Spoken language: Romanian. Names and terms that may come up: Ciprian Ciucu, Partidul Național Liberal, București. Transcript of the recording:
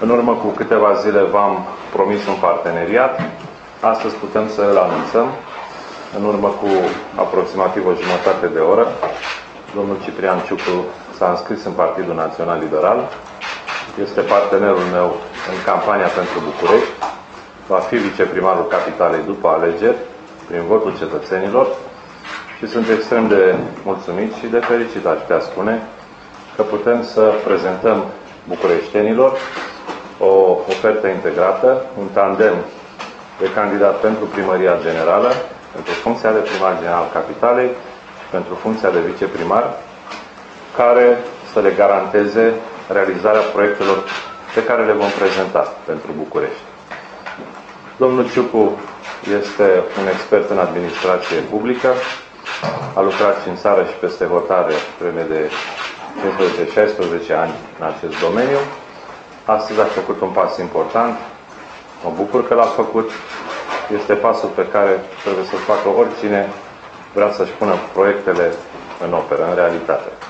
În urmă cu câteva zile v-am promis un parteneriat. Astăzi putem să îl anunțăm. În urmă cu aproximativ o jumătate de oră, domnul Ciprian Ciucu s-a înscris în Partidul Național Liberal. Este partenerul meu în campania pentru București. Va fi viceprimarul capitalei după alegeri, prin votul cetățenilor. Și sunt extrem de mulțumit și de fericit, aș putea spune, că putem să prezentăm bucureștenilor o ofertă integrată, un tandem de candidat pentru primăria generală, pentru funcția de primar general capitalei, pentru funcția de viceprimar, care să le garanteze realizarea proiectelor pe care le vom prezenta pentru București. Domnul Ciucu este un expert în administrație publică, a lucrat și în țară și peste hotare vreme de 15-16 ani în acest domeniu. Astăzi a făcut un pas important. Mă bucur că l-a făcut. Este pasul pe care trebuie să-l facă oricine vrea să-și pună proiectele în operă, în realitate.